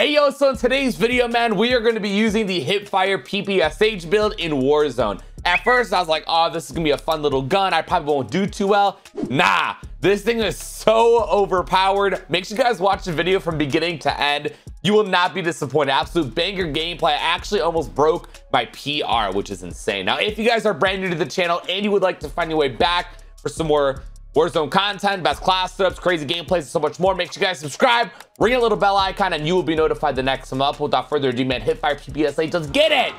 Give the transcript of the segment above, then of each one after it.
Hey yo, so in today's video, man, we are going to be using the Hipfire PPSH build in Warzone. At first, I was like, oh, this is going to be a fun little gun. I probably won't do too well. Nah, this thing is so overpowered. Make sure you guys watch the video from beginning to end. You will not be disappointed. Absolute banger gameplay. I actually almost broke my PR, which is insane. Now, if you guys are brand new to the channel and you would like to find your way back for some more Warzone content, best class setups, crazy gameplays, and so much more. Make sure you guys subscribe, ring a little bell icon, and you will be notified the next time up. Without further ado, man, Hipfire PPSH, let's get it!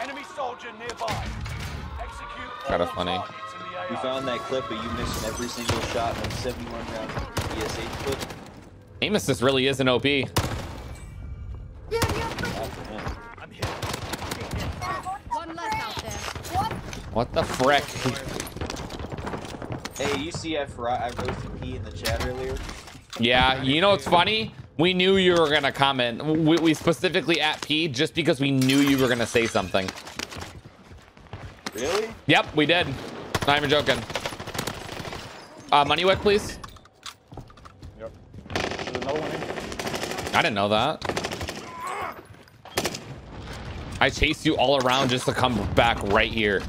Enemy soldier nearby. Execute kind of funny. You found that clip, but you missed every single shot with 71 rounds of PPSH clip. Aim assist really is an OP. What the frick? Hey, you see I roasted P in the chat earlier? Yeah, you know what's funny? We knew you were gonna comment. We specifically at P just because we knew you were gonna say something. Really? Yep, we did. Not even joking. Moneywick, please. Yep. There's another one here. I didn't know that. I chased you all around just to come back right here.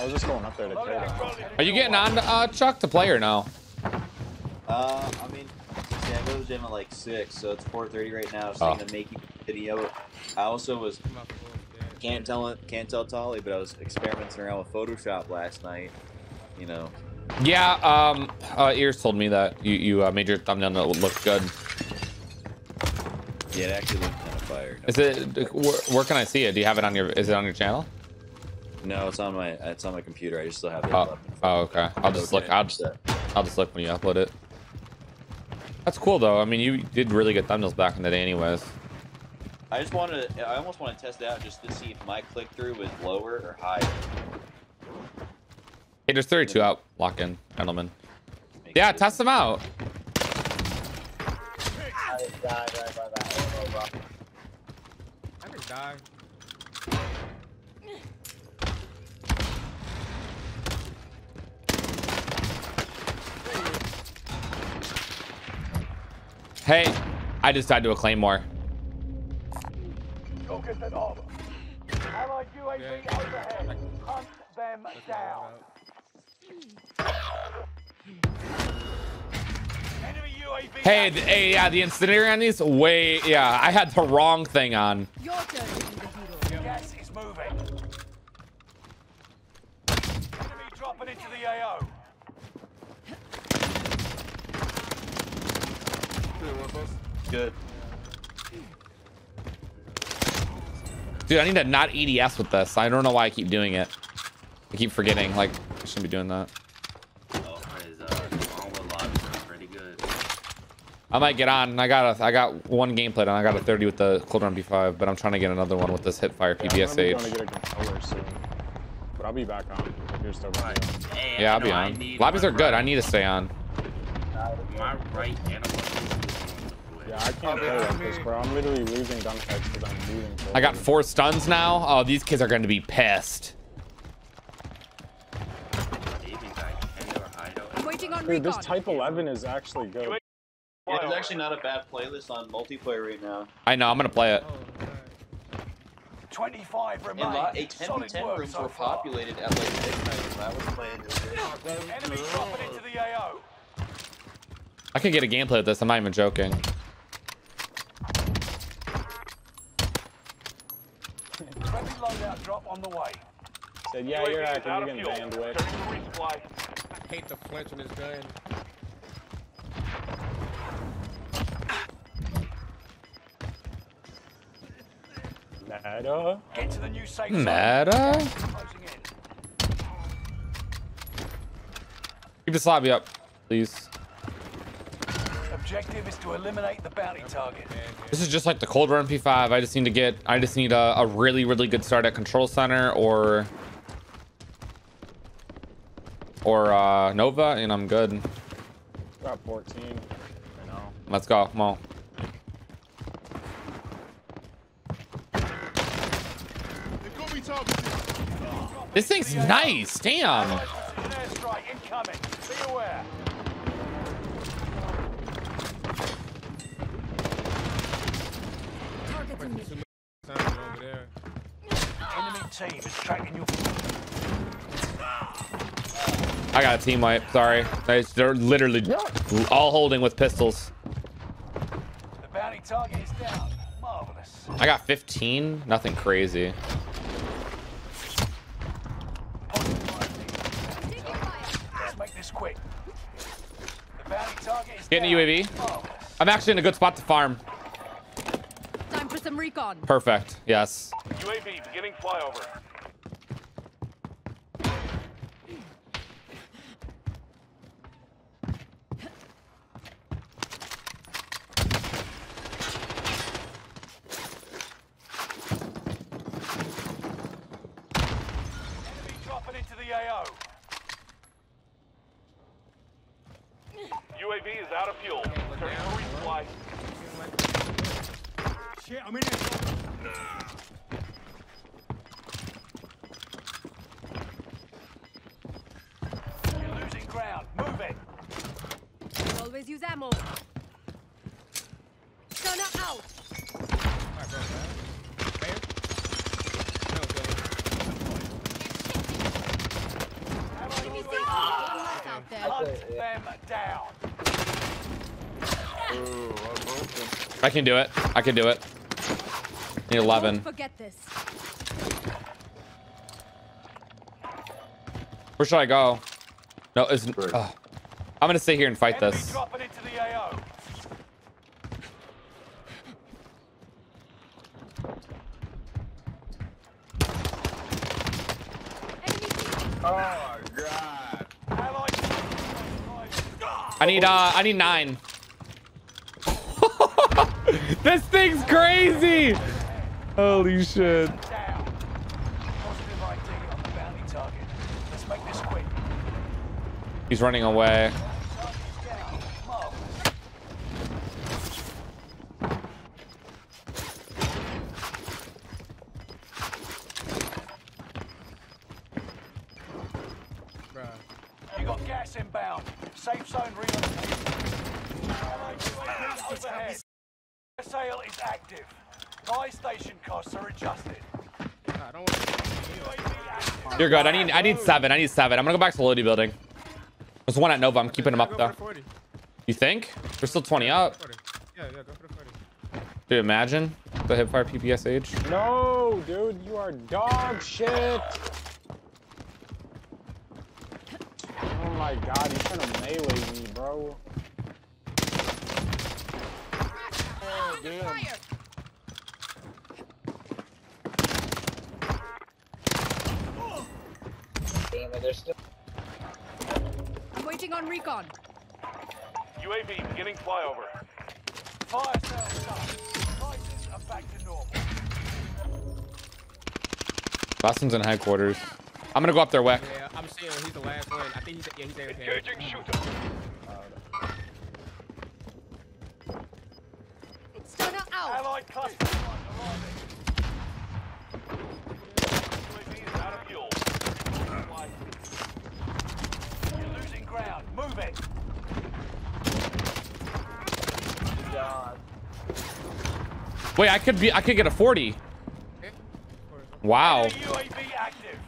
I was just going up there to play. Are you getting on Chuck to play or no? I mean, yeah, I go to the gym at like 6, so it's 4:30 right now. So I'm gonna make you a video. I also was can't tell Tolly, but I was experimenting around with Photoshop last night. You know. Yeah. Ears told me that you made your thumbnail look good. Yeah, it actually looked kind of fire. Is it? Where can I see it? Do you have it on your? Is it on your channel? No, it's on my computer. I just still have it. Oh, okay. I'll just look when you upload it. That's cool though. I mean, you did really good thumbnails back in the day, anyways. I almost want to test it out just to see if my click through was lower or higher. Hey, there's 32 out. Lock in, gentlemen. Yeah, test them out. I just died right by that. I just died. Hey, I just died to a claymore. Go get that armor. Allied UAV overhead. Hunt them down. Enemy UAV. Hey, yeah, the incendiary on these. Wait, yeah, I had the wrong thing on. Your turn to be the hero. Gas is moving. Enemy dropping into the AO. Good. Dude, I need to not EDS with this. I don't know why I keep doing it. I keep forgetting. Like, I shouldn't be doing that. Oh, his armor lock is pretty good. I might get on. I got one gameplay and I got a 30 with the Cold War MP5, but I'm trying to get another one with this Hipfire PPSH. I'm trying to get a controller soon, but I'll be back on. If you're still right. Hey, yeah, I'll be on. Lobbies are good. I need to stay on. My right animal. Yeah, I can't play like this, bro. I'm literally losing gunfights because I'm losing. I got 4 stuns now. Oh, these kids are going to be pissed. Dude, this Type 11 is actually good. Yeah, there's actually not a bad playlist on multiplayer right now. I know. I'm going to play it. 25 remain. A 10-10 rooms were populated at like midnight. I was playing this. Enemy dropping into the AO. I could get a gameplay with this. I'm not even joking. Drop on the way. Said, yeah, you're right. You're getting banned with. I hate the flinch on his gun. Matter. Get to the new safe zone. Matter. Keep the lobby up, please. Objective is to eliminate the bounty target. This is just like the Cold War MP5. I just need a really good start at Control Center or Nova, and I'm good. Got 14. I know. Let's go, Mo. This thing's nice. Damn. Too many times over there. Enemy team is tracking you. I got a team wipe. Sorry, they're literally all holding with pistols. The bounty target is down. Marvelous. I got 15. Nothing crazy. Getting a UAV. I'm actually in a good spot to farm. Time for some recon. Perfect. Yes. UAV beginning flyover. Enemy dropping into the AO. UAV is out of fuel. Turn to resupply. Shit, I'm in here. You're losing ground. Move it. Always use ammo. Gunner out. Hunt them down. Ooh, I can do it. I can do it. Need 11. Don't forget this. Where should I go? No, it's. I'm gonna stay here and fight this. Dropping into the AO. Oh god. I need 9. This thing's crazy. Holy shit. He's running away. You got gas inbound. Safe zone relocated. The sale is active. Buy station costs are adjusted. You're good. I need 7. I need 7. I'm gonna go back to the loading building. There's one at Nova. I'm keeping him up though. You think? There's still 20 up. Yeah, go for the 40. Dude, imagine the hipfire PPSH. No, dude, you are dog shit. Oh my god, he's trying to melee me, bro. Oh, damn. Damn it, there's still... I'm waiting on recon. UAV beginning flyover. Fire sales up. Prices are back to normal. Boston's in headquarters. I'm gonna go up there, Weck. Yeah, I'm seeing he's the last one. I think he's there. Engaging shooter. Allied cluster arriving. UAV is out of fuel. You're losing ground. Move it. Wait, I could get a 40. Wow. UAV active.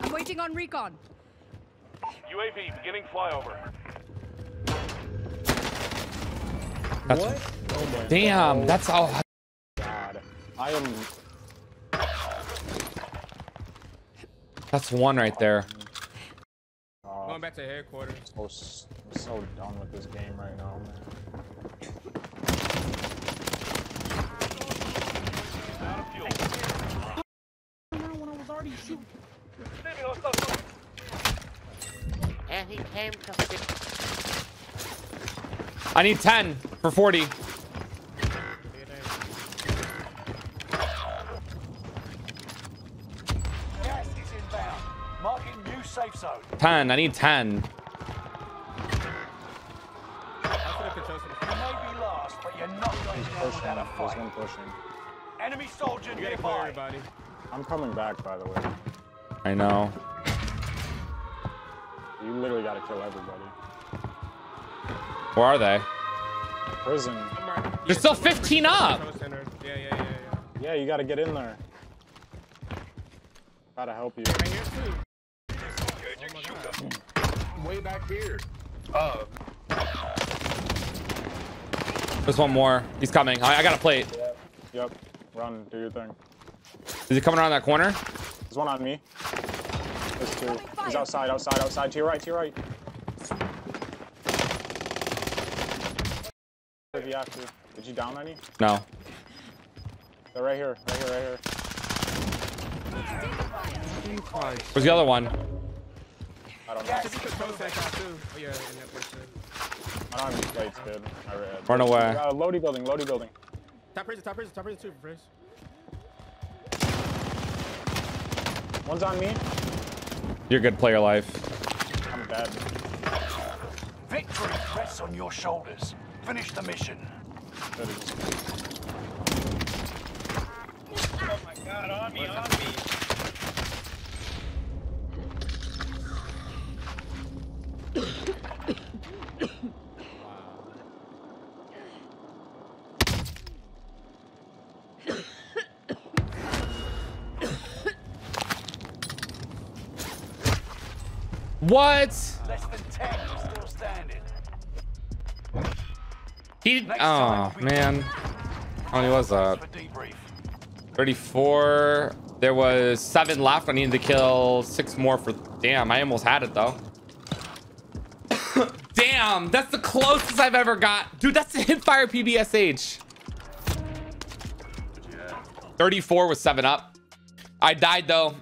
I'm waiting on recon. UAV beginning flyover. That's what? Oh damn, God. That's all. God, I am. That's one right there. Going back to headquarters. I'm so done with this game right now, man. When I was already shooting. And he came to. I need 10 for 40. Gas is inbound. Marking new safe zone. 10. I need 10. You may be last, but you're not going to push out a fight. There's one pushing. Enemy soldier nearby. I'm coming back, by the way. I know. You literally got to kill everybody. Where are they? prison. There's still 15 up. Yeah, you gotta get in there. Gotta help you. I'm way back here. Oh. There's one more. He's coming. I got a plate. Yep. Run. Do your thing. Is he coming around that corner? There's one on me. There's two. He's outside, outside. To your right, If you have to. Did you down any? No. They're right here, right here. Where's the other one? I don't know. I don't have any plates, dude. I read. Run away. Loading building, Top prison, Brace. One's on me. You're a good player, life. I'm bad. Victory rests on your shoulders. Finish the mission. Oh my God! On me, What? Less than 10 still standing. He oh man. How many was that? 34. There was 7 left. I needed to kill 6 more for damn. I almost had it though. Damn, that's the closest I've ever got. Dude, that's the hipfire PPSH. 34 with 7 up. I died though.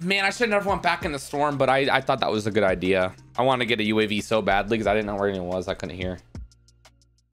Man, I should have never went back in the storm, but I thought that was a good idea. I wanted to get a UAV so badly because I didn't know where anyone was. I couldn't hear.